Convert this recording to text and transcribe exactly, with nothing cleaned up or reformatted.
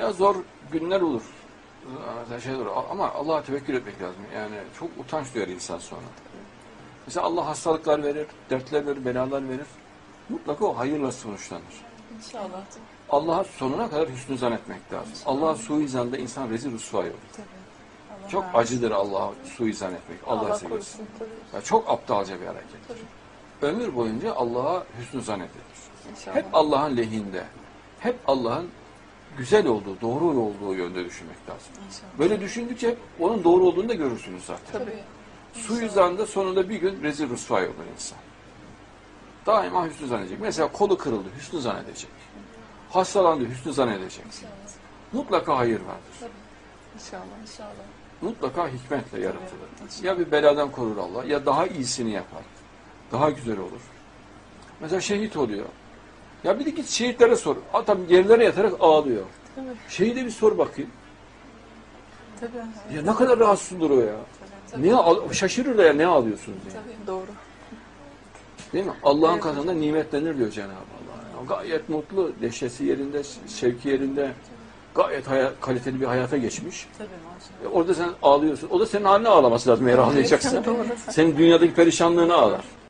Ya zor günler olur. Şey olur. Ama Allah'a tevekkül etmek lazım. Yani çok utanç duyar insan sonra. Mesela Allah hastalıklar verir, dertler verir, belalar verir. Mutlaka o hayırla sonuçlanır. İnşallah. Allah'a sonuna kadar hüsnü zan etmek lazım. Allah'a suizanda insan rezil rüsvâ olur. Allah çok acıdır Allah'a suizan etmek. Allah'a Allah seversin. Yani çok aptalca bir hareket. Tabii. Ömür boyunca Allah'a hüsnü zan edilir. İnşallah. Hep Allah'ın lehinde. Hep Allah'ın güzel olduğu, doğru olduğu yönde düşünmek lazım. İnşallah. Böyle düşündükçe hep onun doğru olduğunu da görürsünüz zaten. Tabii. Suizanda sonunda bir gün rezil rüsvâ olur insan. Daima hüsnü zannedecek. Mesela kolu kırıldı, hüsnü zannedecek. Hastalandı, hüsnü zannedecek. İnşallah. Mutlaka hayır vardır. Tabii. İnşallah, inşallah. Mutlaka hikmetle yaratılır. Evet, ya bir beladan korur Allah, ya daha iyisini yapar. Daha güzel olur. Mesela şehit oluyor. Ya bir de git şehitlere sor. Adam yerlere yatarak ağlıyor. Tabii. Şehide bir sor bakayım. Tabii. Ya ne kadar rahatsızdır o ya. Tabii. Niye şaşırır ya, ne ağlıyorsunuz diye. Tabii, doğru. Değil mi? Allah'ın evet, katında nimetlenir diyor Cenab-ı Allah. Yani gayet mutlu, neşesi yerinde, şevki yerinde, gayet hayat, kaliteli bir hayata geçmiş. Tabii maşallah. E orada sen ağlıyorsun. O da senin haline ağlaması lazım eğer ağlayacaksan. Senin dünyadaki perişanlığını ağlar.